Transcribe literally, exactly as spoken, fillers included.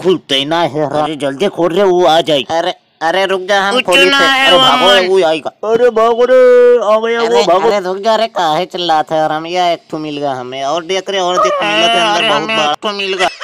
खुलते ना है, अरे जल्दी खोल रहे वो आ जाए। अरे अरे रुक जा, हम खोल रहे हैं। अरे भागो रे, वो आएगा। अरे भागो रे, आ गया वो, भागो। अरे रुक जा रे, काहे चिल्लाता है। और हम या एक तो मिल गया हमें, और देख रहे और देख मिल गया, अंदर बहुत बार तो मिल गया।